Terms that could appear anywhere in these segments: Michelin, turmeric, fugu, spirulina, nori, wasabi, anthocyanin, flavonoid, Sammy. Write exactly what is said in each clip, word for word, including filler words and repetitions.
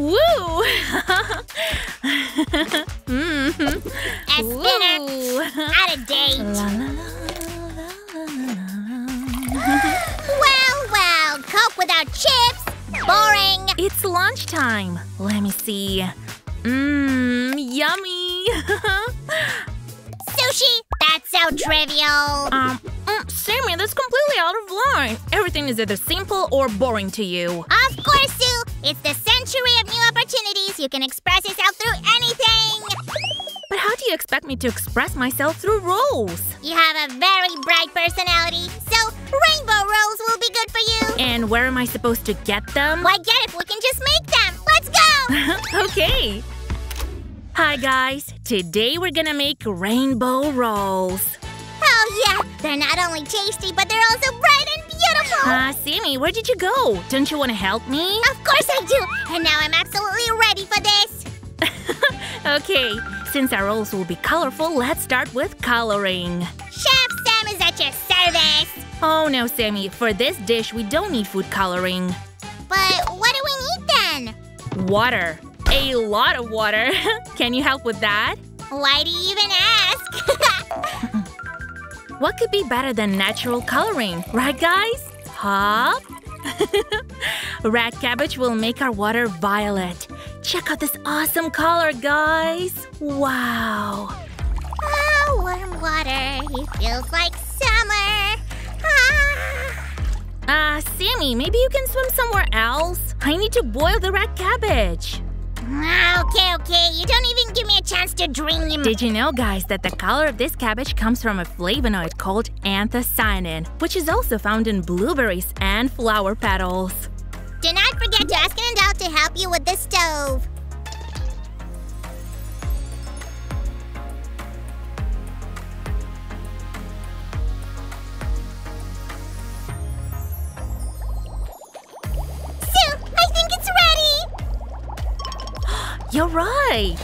Woo! Mm-hmm. A spinner! Out of date! La, la, la, la, la, la. Well, well, Coke without chips! Boring! It's lunchtime! Let me see… Mmm, yummy! Sushi! That's so trivial! Um, mm, Sammy, that's completely out of line! Everything is either simple or boring to you! Of course, Sue! It's the century of new opportunities! You can express yourself through anything! But how do you expect me to express myself through rules? You have a very bright personality, so rainbow rules will be good for you! And where am I supposed to get them? Why get if we can just make them! Let's go! Okay! Hi guys! Today we're gonna make rainbow rolls! Oh yeah! They're not only tasty, but they're also bright and beautiful! Ah, uh, Sammy, where did you go? Don't you wanna help me? Of course I do! And now I'm absolutely ready for this! Okay, since our rolls will be colorful, let's start with coloring! Chef Sam is at your service! Oh no, Sammy, for this dish we don't need food coloring! But what do we need then? Water! A lot of water. Can you help with that? Why do you even ask? What could be better than natural coloring, right guys? Hop! Red cabbage will make our water violet. Check out this awesome color, guys! Wow! Oh, warm water. It feels like summer. Ah. Uh, Sammy, maybe you can swim somewhere else? I need to boil the red cabbage. Okay, okay, you don't even give me a chance to dream! Did you know, guys, that the color of this cabbage comes from a flavonoid called anthocyanin, which is also found in blueberries and flower petals. Do not forget to ask an adult to help you with the stove! You're right!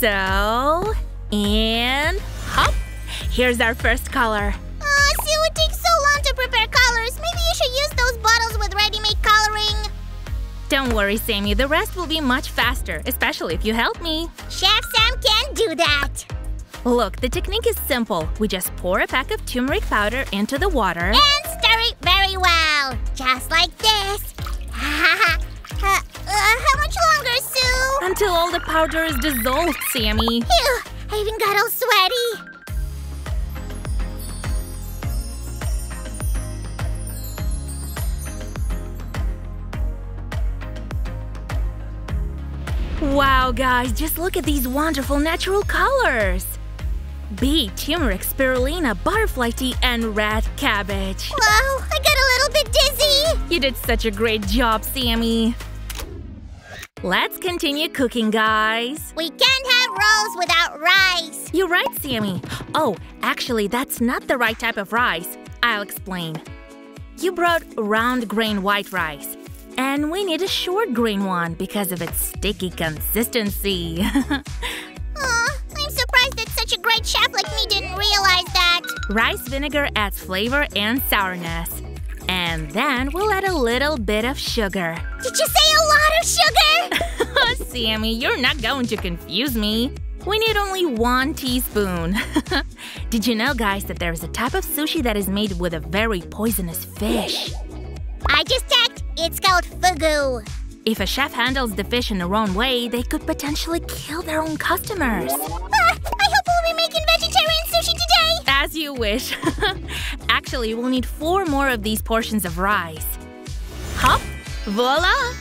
So… and… hop! Here's our first color! Oh, Sue, it takes so long to prepare colors! Maybe you should use those bottles with ready-made coloring! Don't worry, Sammy, the rest will be much faster, especially if you help me! Chef Sam can do that! Look, the technique is simple. We just pour a pack of turmeric powder into the water… and stir it very well! Just like this! Ha ha ha! Uh, how much longer, Sue? Until all the powder is dissolved, Sammy. Ew! I even got all sweaty. Wow, guys, just look at these wonderful natural colors. Bee, turmeric, spirulina, butterfly tea, and red cabbage. Wow, I got a little bit dizzy. You did such a great job, Sammy. Let's continue cooking, guys! We can't have rolls without rice! You're right, Sammy! Oh, actually, that's not the right type of rice. I'll explain. You brought round grain white rice. And we need a short grain one because of its sticky consistency. Aw, I'm surprised that such a great chef like me didn't realize that! Rice vinegar adds flavor and sourness. And then we'll add a little bit of sugar. Did you say a lot of sugar? Sammy, you're not going to confuse me. We need only one teaspoon. Did you know, guys, that there is a type of sushi that is made with a very poisonous fish? I just checked. It's called fugu. If a chef handles the fish in the wrong way, they could potentially kill their own customers. Ah, I hope we'll be making vegetarian sushi today! As you wish. Actually, we'll need four more of these portions of rice. Hop! Voila!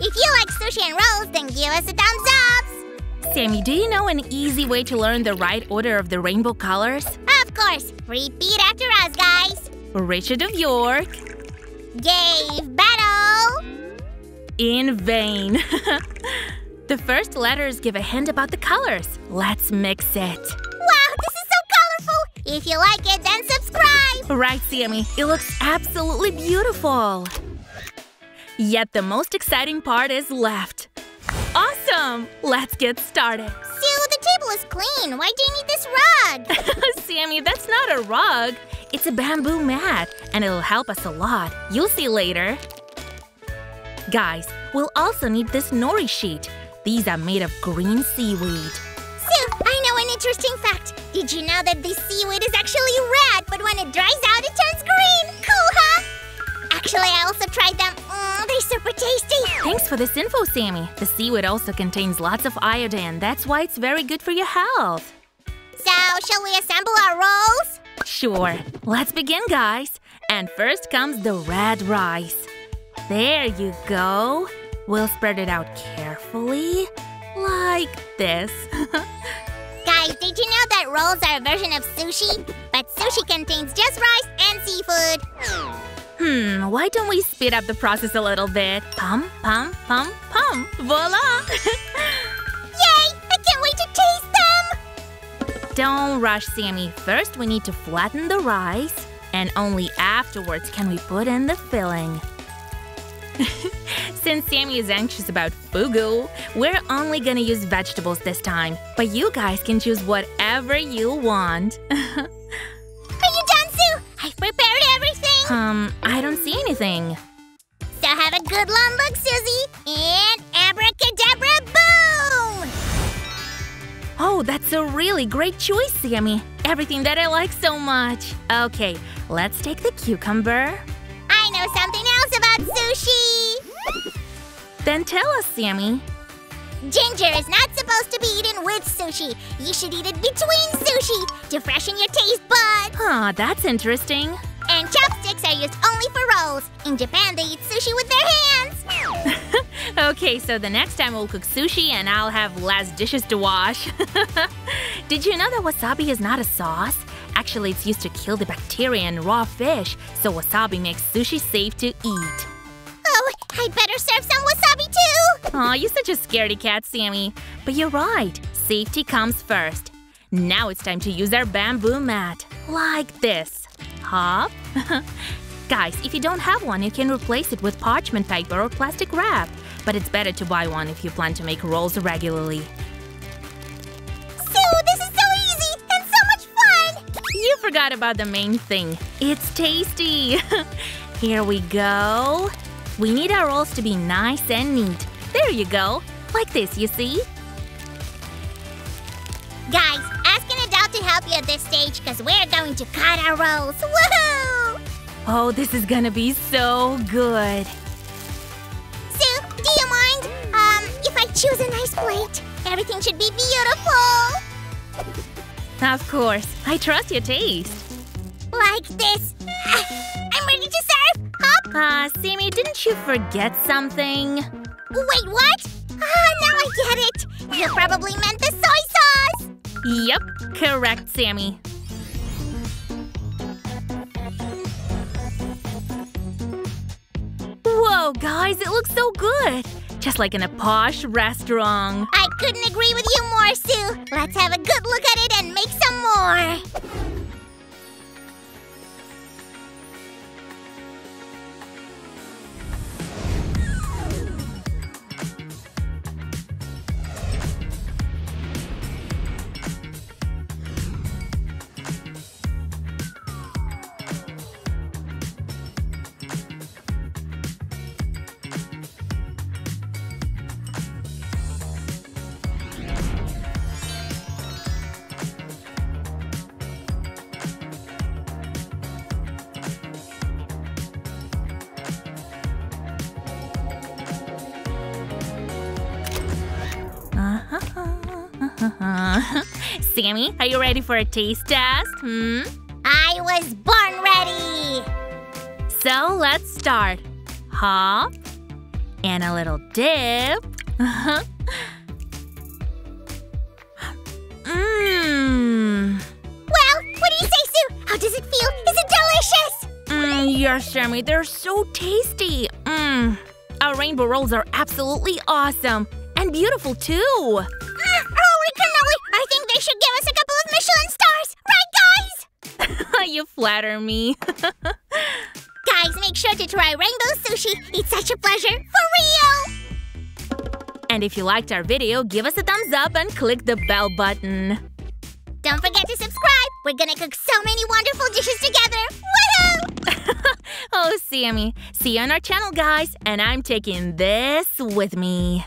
If you like sushi and rolls, then give us a thumbs up! Sammy, do you know an easy way to learn the right order of the rainbow colors? Of course! Repeat after us, guys! Richard of York gave battle… in vain. The first letters give a hint about the colors. Let's mix it. Wow, this is so colorful! If you like it, then subscribe! Right, Sammy. It looks absolutely beautiful. Yet the most exciting part is left. Awesome! Let's get started. Sue, the table is clean. Why do you need this rug? Sammy, that's not a rug. It's a bamboo mat, and it'll help us a lot. You'll see later. Guys, We'll also need this nori sheet. These are made of green seaweed. Sue, I know an interesting fact. Did you know that this seaweed is actually red, but when it dries out, it turns green? Cool, huh? Actually, I also tried them. Mm, they're super tasty. Thanks for this info, Sammy. The seaweed also contains lots of iodine. That's why it's very good for your health. So, shall we assemble our rolls? Sure. Let's begin, guys. And first comes the red rice. There you go. We'll spread it out carefully, like this. Guys, did you know that rolls are a version of sushi? But sushi contains just rice and seafood. Hmm, why don't we speed up the process a little bit? Pum, pum, pum, pum. Voila! Yay! I can't wait to taste them! Don't rush, Sammy. First, we need to flatten the rice. And only afterwards can we put in the filling. Since Sammy is anxious about fugu, we're only gonna use vegetables this time. But you guys can choose whatever you want. Are you done, Sue? I've prepared everything! Um, I don't see anything. So have a good long look, Susie! And abracadabra boom! Oh, that's a really great choice, Sammy. Everything that I like so much. Okay, let's take the cucumber. I know something else about sushi! Then tell us, Sammy. Ginger is not supposed to be eaten with sushi. You should eat it between sushi to freshen your taste buds. Huh, that's interesting. And chopsticks are used only for rolls. In Japan, they eat sushi with their hands. Okay, so the next time we'll cook sushi and I'll have less dishes to wash. Did you know that wasabi is not a sauce? Actually, it's used to kill the bacteria in raw fish, so wasabi makes sushi safe to eat. Oh, I'd better serve some wasabi too! Aw, you're such a scaredy cat, Sammy. But you're right, safety comes first. Now it's time to use our bamboo mat. Like this. Hop. Guys, if you don't have one, you can replace it with parchment paper or plastic wrap. But it's better to buy one if you plan to make rolls regularly. Sue, this is so easy and so much fun! You forgot about the main thing. It's tasty! Here we go. We need our rolls to be nice and neat. There you go. Like this, you see? Guys, ask an adult to help you at this stage because we're going to cut our rolls. Woohoo! Oh, this is gonna be so good! Sue, do you mind? Um, if I choose a nice plate, everything should be beautiful! Of course, I trust your taste! Like this! I'm ready to serve! Hop! Ah, uh, Sammy, didn't you forget something? Wait, what? Ah, now I get it! You probably meant the soy sauce! Yep, correct, Sammy. Whoa, guys, it looks so good! Just like in a posh restaurant. I couldn't agree with you more, Sue! Let's have a good look at it and make some more! Sammy, are you ready for a taste test? Hmm? I was born ready! So let's start. Hop. And a little dip. Mmm. Well, what do you say, Sue? How does it feel? Is it delicious? Mmm, yes, Sammy, they're so tasty. Mmm. Our rainbow rolls are absolutely awesome. And beautiful, too. I think they should give us a couple of Michelin stars! Right, guys? You flatter me. Guys, make sure to try Rainbow Sushi. It's such a pleasure. For real! And if you liked our video, give us a thumbs up and click the bell button. Don't forget to subscribe. We're gonna cook so many wonderful dishes together. Woohoo! Oh, Sammy. See you on our channel, guys. And I'm taking this with me.